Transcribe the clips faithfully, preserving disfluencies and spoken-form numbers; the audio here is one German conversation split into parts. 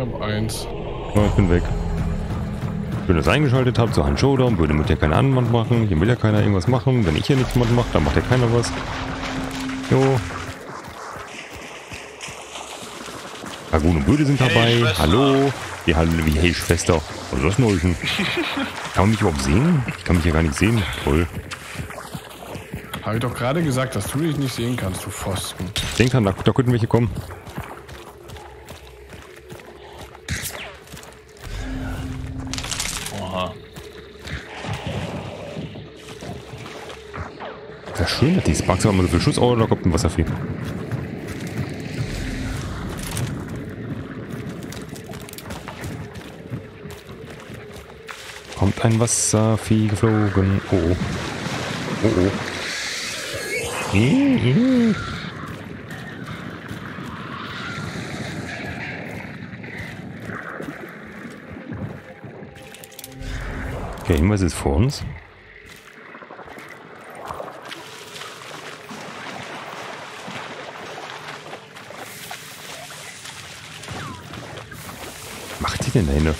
Wir haben eins. Ja, ich bin weg. Wenn ihr das eingeschaltet habt, so Hunt Showdown, würde mit dir keinen Anwand machen. Hier will ja keiner irgendwas machen. Wenn ich hier nichts mache, dann macht ja keiner was. Jo. Agun und Böde sind dabei. Hey, hallo. Wie, wie, hey Schwester. Was ist das neu? Kann man mich überhaupt sehen? Ich kann mich ja gar nicht sehen. Toll. Habe ich doch gerade gesagt, dass du dich nicht sehen kannst, du Pfosten. Ich denke dran, da, da könnten welche kommen. Oha. Ja, schön, dass die Sparks haben so viel Schuss. Oh, da kommt ein Wasservieh. Kommt ein Wasservieh geflogen. Oh, oh. Oh, oh. Mhm. Okay, Hinweis ist vor uns. Macht die denn dahinter?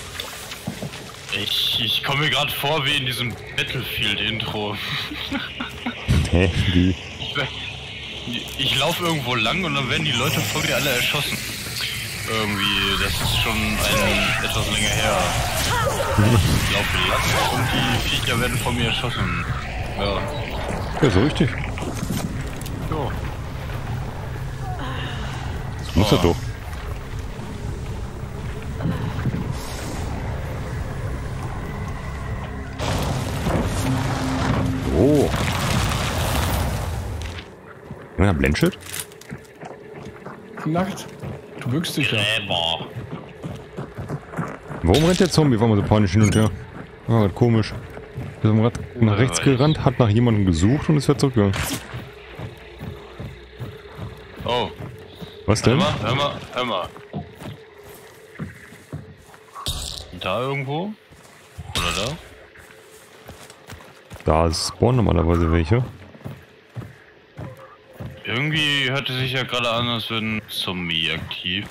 Ich, ich komme mir gerade vor wie in diesem Battlefield-Intro. Hä? Wie? Ich laufe irgendwo lang und dann werden die Leute vor mir alle erschossen. Irgendwie, das ist schon ein, etwas länger her. Ich laufe lang und die Viecher werden vor mir erschossen. Ja. Ja, so richtig. Jo. Das muss er doch. Oh. Ja, Blendschild? Nackt. Du bückst dich ja. Warum rennt der Zombie? War mal so panisch hin und her. War halt komisch. Der ist nach rechts gerannt, hat nach jemandem gesucht und ist wieder zurückgegangen. Oh. Was denn? Hör mal, hör mal, hör mal. Da irgendwo? Oder da? Da spawnen normalerweise welche. Irgendwie hörte sich ja gerade an, als wäre ein Zombie aktiv.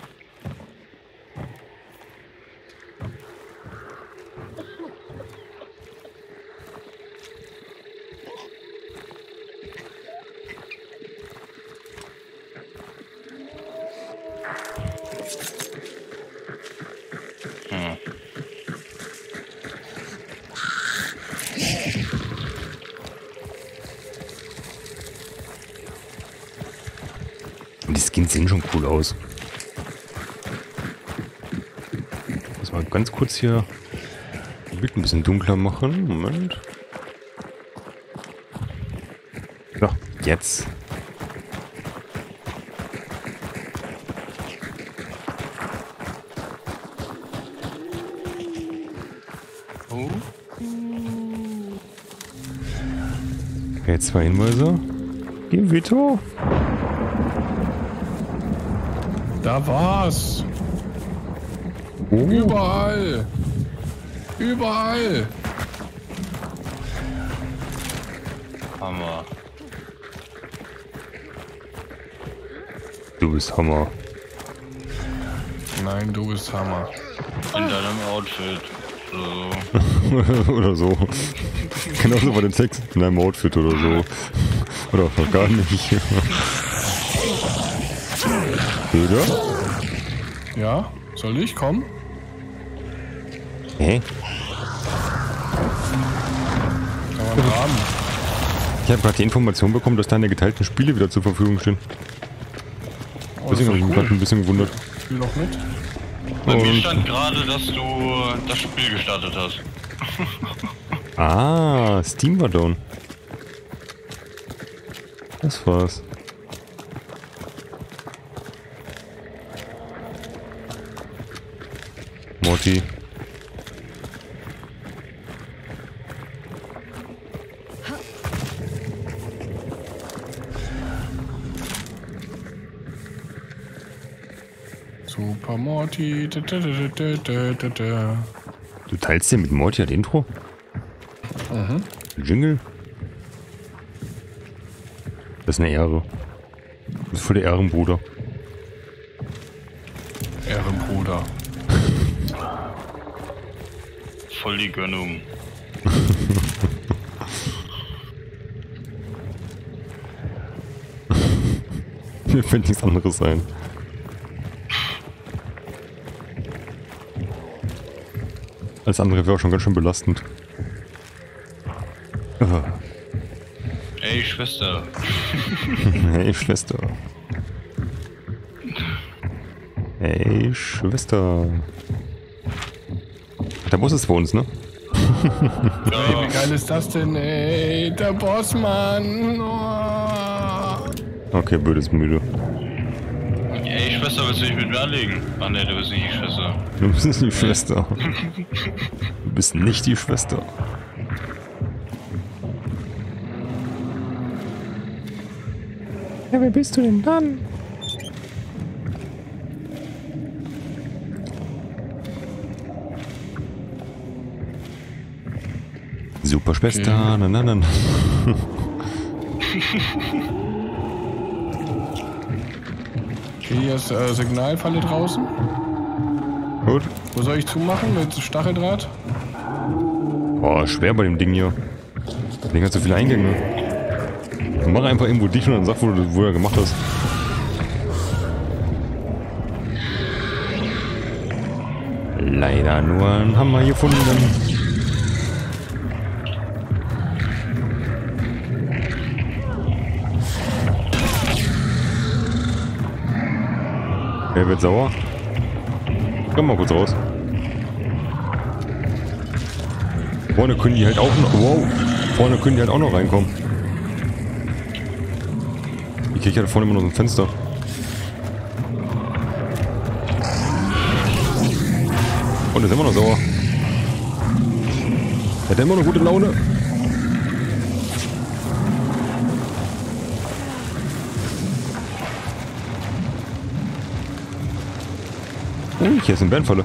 Hm. Die Skins sehen schon cool aus. Ich muss mal ganz kurz hier die Bild ein bisschen dunkler machen. Moment. So, jetzt. Oh. Okay, zwei Hinweise. Geh, Vito. Da war's! Oh. Überall! Überall! Hammer! Du bist Hammer! Nein, du bist Hammer! In deinem Outfit! So. Oder so! Genauso bei dem Text! In deinem Outfit oder so! Oder auch gar nicht! Böde? Ja, soll ich kommen? Hä? Hey. Ich habe gerade die Information bekommen, dass deine geteilten Spiele wieder zur Verfügung stehen. Oh, deswegen habe ich mich gerade ein bisschen gewundert. Spiel noch mit? Bei mir stand gerade, dass du das Spiel gestartet hast. Ah, Steam war down. Das war's. Morty. Super Morty. Da, da, da, da, da, da. Du teilst dir mit Morty das Intro? Mhm. Jingle? Das ist eine Ehre. Das ist voll der Ehrenbruder. Ehrenbruder. Voll die Gönnung. Mir fällt nichts anderes ein. Alles andere wäre auch schon ganz schön belastend. Hey Schwester. Hey Schwester. Hey Schwester. Der Boss ist für uns, ne? Ja. Hey, wie geil ist das denn, ey? Der Bossmann. Oh. Okay, Böde ist müde. Hey Schwester, willst du dich mit mir anlegen? Ah ne, du bist nicht die Schwester. Du bist die Schwester. Du bist nicht die Schwester. Ja, wer bist du denn dann? Super Schwester, okay. Na, na, na, na. Okay, hier ist äh, Signalfalle draußen. Gut. Wo soll ich zumachen? Mit Stacheldraht? Boah, schwer bei dem Ding hier. Das Ding hat so viele Eingänge. Mach einfach irgendwo dich und dann sag, wo du, wo du gemacht hast. Leider nur einen Hammer gefunden. Wer wird sauer? Komm mal kurz raus. Vorne können die halt auch noch. Wow! Vorne können die halt auch noch reinkommen. Ich hatte vorne immer noch so ein Fenster. Und ist immer noch sauer. Er hat immer noch gute Laune. Oh, hier ist eine Bärenfalle.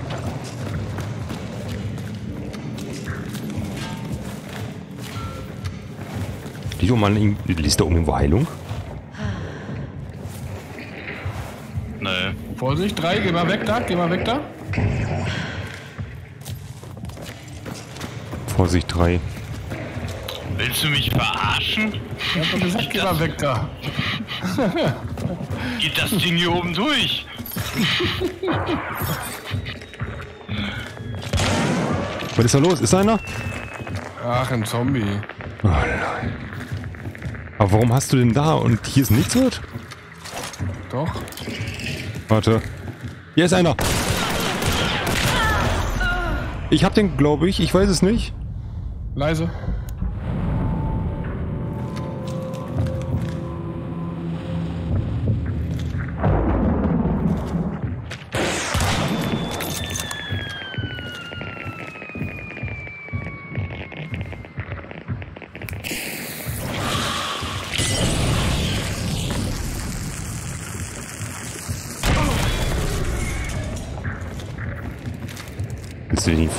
Liest doch mal in, liest da oben irgendwo Heilung? Vorsicht, drei, geh mal weg da, geh mal weg da. Vorsicht, drei. Willst du mich verarschen? Ich hab doch gesagt, geh mal weg da. Geht das Ding hier oben durch? Was ist da los? Ist da einer? Ach, ein Zombie. Oh nein. Aber warum hast du den da und hier ist nichts wird? Doch. Warte. Hier ist einer. Ich hab den, glaube ich. Ich weiß es nicht. Leise.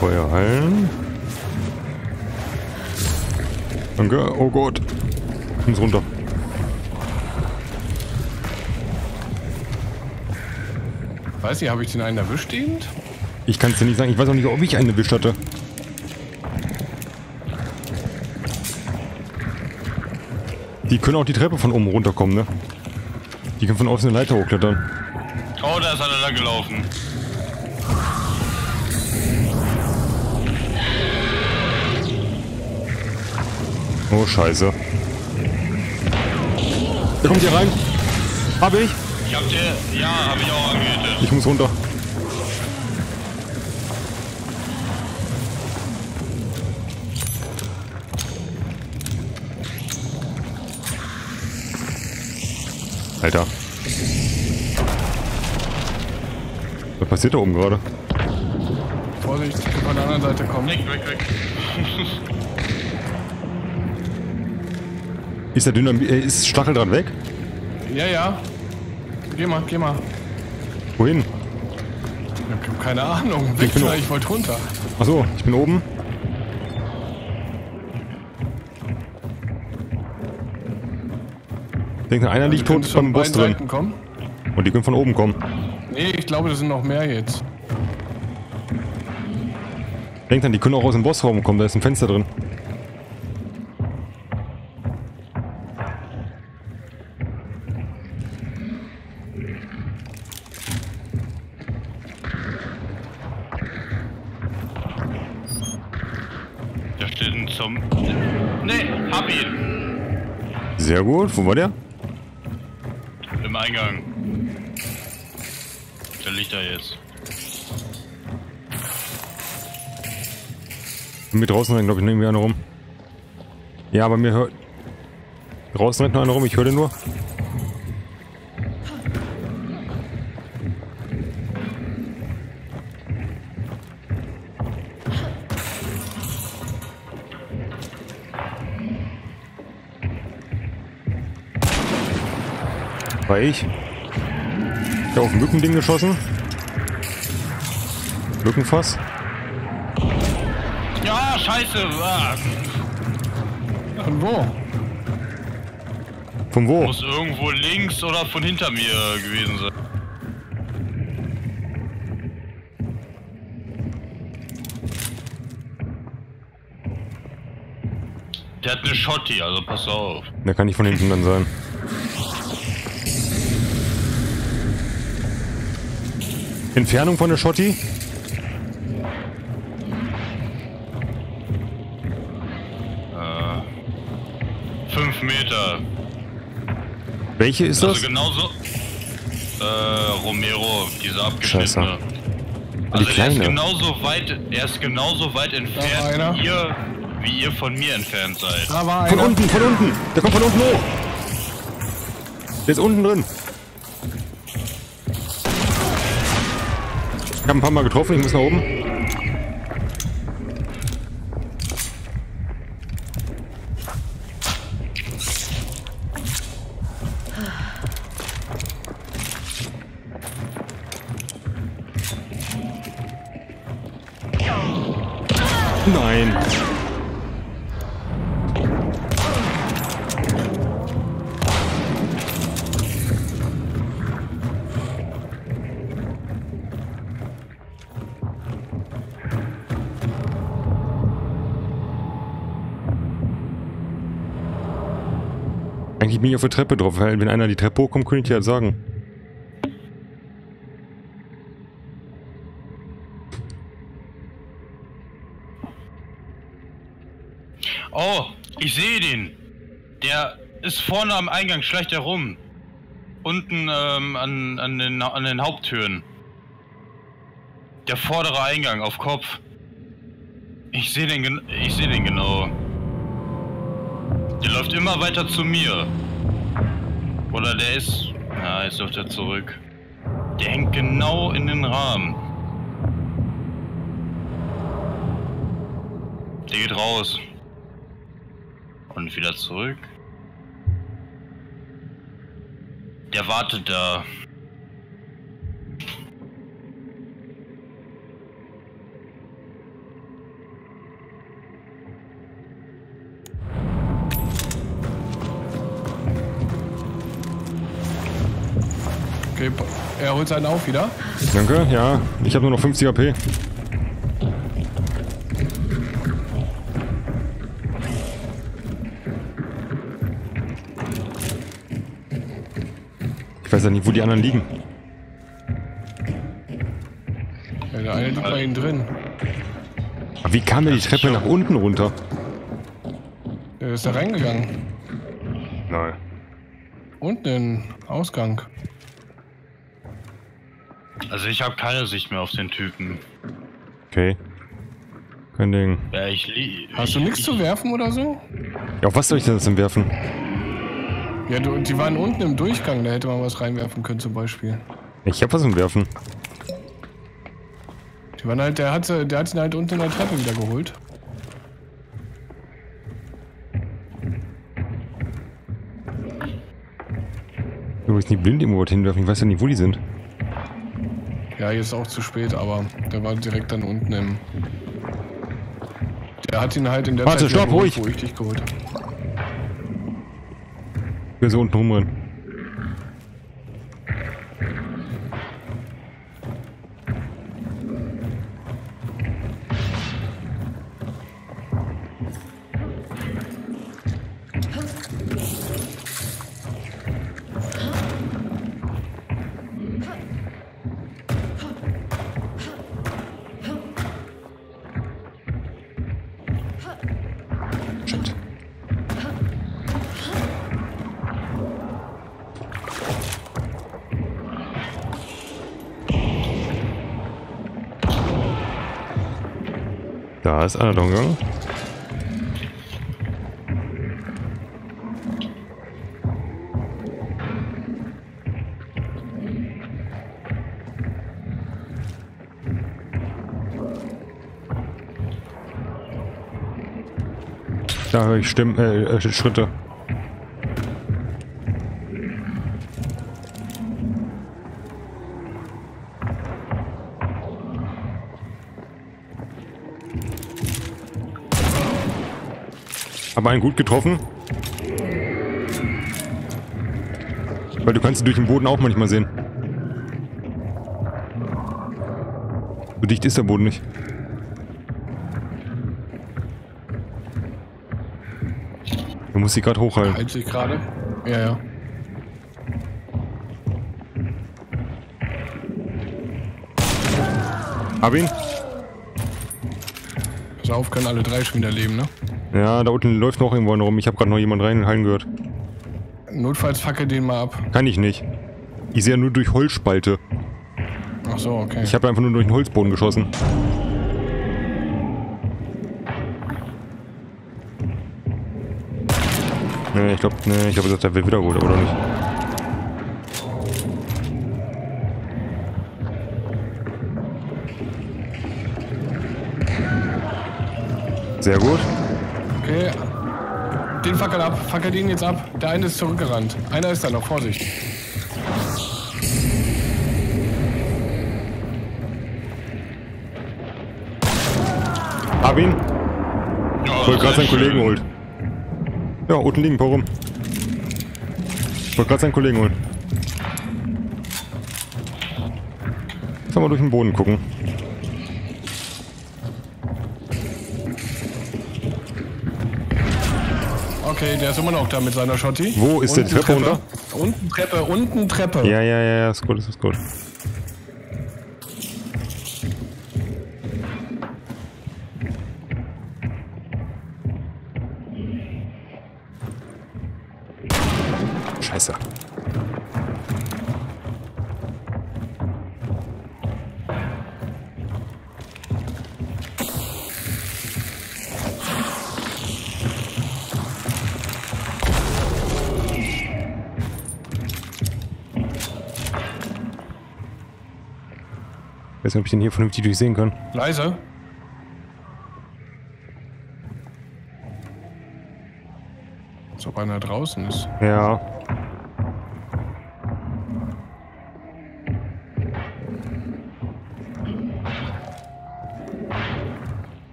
Feuer heilen. Danke. Oh Gott. Ich muss runter. Weiß ich, habe ich den einen erwischt eben? Ich kann es dir nicht sagen. Ich weiß auch nicht, ob ich einen erwischt hatte. Die können auch die Treppe von oben runterkommen, ne? Die können von außen eine Leiter hochklettern. Oh, da ist einer lang gelaufen. Oh, scheiße. Der kommt hier rein. Hab ich? Ich hab den. Ja, hab ich auch angehört. Ich muss runter. Alter. Was passiert da oben gerade? Vorsicht, ich kann von der anderen Seite kommen. Weg, weg, weg. Ist der Dynamit, äh, ist Stachel dran weg? Ja, ja. Geh mal, geh mal. Wohin? Ich hab keine Ahnung. Weg, ich, ich wollte runter. Achso, ich bin oben. Ich denke, einer ja, liegt tot beim Boss drin. Und die können von oben kommen. Nee, ich glaube, das sind noch mehr jetzt. Denkt an, die können auch aus dem Bossraum kommen, da ist ein Fenster drin. Da steht ein Zombie. Nee, hab ihn! Sehr gut, wo war der? Im Eingang. Der liegt da jetzt. Mir draußen rennt, glaube ich, irgendwie einer rum. Ja, aber mir hört... Draußen rennt noch einer rum, ich höre den nur. War ich. Ich habe auf ein Lückending geschossen. Lückenfass. Ja, scheiße. Von wo? Von wo? Muss irgendwo links oder von hinter mir gewesen sein. Der hat eine Schotti, also pass auf. Der kann nicht von hinten dann sein. Entfernung von der Schotti? fünf Meter. Welche ist das? Also genauso. Äh, Romero, dieser abgeschnittene. Scheiße. Also die kleine. Er ist genauso weit, er ist genauso weit entfernt wie ihr, wie ihr von mir entfernt seid. Da war einer. Von unten, von unten! Der kommt von unten hoch! Der ist unten drin. Ich hab ein paar Mal getroffen, ich muss nach oben. Nein. Eigentlich bin ich auf der Treppe drauf, weil wenn einer die Treppe hochkommt, könnte ich dir halt sagen. Oh, ich sehe den. Der ist vorne am Eingang, schleicht herum. Unten ähm, an, an, den, an den Haupttüren. Der vordere Eingang auf Kopf. Ich sehe den, ich sehe den genau. Der läuft immer weiter zu mir. Oder der ist... Na, jetzt läuft er zurück. Der hängt genau in den Rahmen. Der geht raus. Und wieder zurück. Der wartet da. Okay, er holt seinen auf wieder. Danke, ja. Ich habe nur noch fünfzig A P. Ich weiß ja nicht, wo die anderen liegen. Ja, der eine liegt bei ihnen drin. Aber wie kam der die Treppe nach unten runter? Der ist da reingegangen. Nein. Unten in Ausgang. Also ich habe keine Sicht mehr auf den Typen. Okay. Kein Ding. Ja, ich lieg. Hast du nichts zu werfen oder so? Ja, auf was soll ich denn jetzt denn werfen? Ja, du, die waren unten im Durchgang, da hätte man was reinwerfen können zum Beispiel. Ich hab was im Werfen. Die waren halt, der hat, der hat ihn halt unten in der Treppe wieder geholt. Du willst nicht blind irgendwo hinwerfen, ich weiß ja nicht, wo die sind. Ja, jetzt auch zu spät, aber der war direkt dann unten im... Der hat ihn halt in der Warte, Zeit stopp, geholt, ruhig. Wo ich dich geholt habe. Wir so unten rumrennen. Da ist einer dran gegangen. Da höre ich Stimmen, äh, Schritte. Habe einen gut getroffen. Weil du kannst sie durch den Boden auch manchmal sehen. So dicht ist der Boden nicht. Du musst sie gerade hochhalten. Halt sie gerade? Ja, ja. Hab ihn. Pass auf, können alle drei schon wieder leben, ne? Ja, da unten läuft noch irgendwo rum. Ich habe gerade noch jemanden reinhallen gehört. Notfalls fackel den mal ab. Kann ich nicht. Ich sehe ja nur durch Holzspalte. Ach so, okay. Ich habe einfach nur durch den Holzboden geschossen. Nee, ich glaube, nee, ich habe gesagt, der wird wieder gut, aber doch nicht. Sehr gut. Okay. Den fackel ab. Fackel den jetzt ab. Der eine ist zurückgerannt. Einer ist da noch. Vorsicht. Hab ihn. Ich wollte gerade seinen Kollegen holen. Ja, unten liegen ein paar rum. Ich wollte gerade seinen Kollegen holen. Jetzt mal durch den Boden gucken. Okay, der ist immer noch da mit seiner Schotti. Wo ist der Treppe runter? Unten Treppe, unten Treppe. Ja, ja, ja, ja, ist gut, ist gut. Scheiße. Ich weiß nicht, ob ich den hier vernünftig durchsehen kann. Leise. Als ob einer draußen ist. Ja.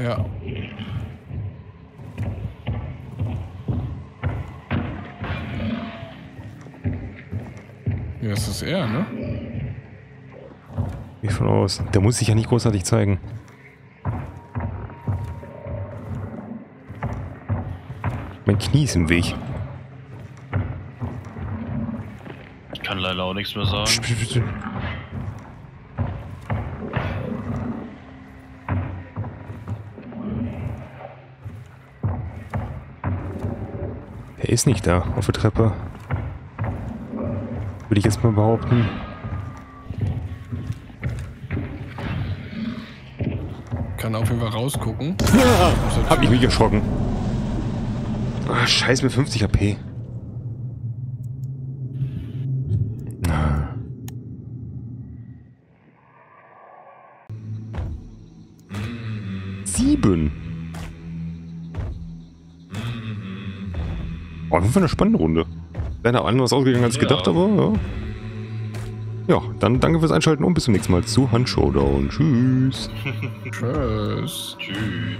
Ja. Ja, das ist er, ne? Wie von aus. Der muss sich ja nicht großartig zeigen. Mein Knie ist im Weg. Ich kann leider auch nichts mehr sagen. Der ist nicht da, auf der Treppe. Würde ich jetzt mal behaupten. Auf jeden Fall rausgucken. Ja, hab ich mich erschrocken. Oh, scheiß mit fünfzig H P. Sieben. Oh, auf jeden Fall eine spannende Runde. Wäre da anders ausgegangen als ja. gedacht, aber ja. Ja, dann danke fürs Einschalten und bis zum nächsten Mal zu Hunt Showdown. Tschüss. Tschüss. Tschüss.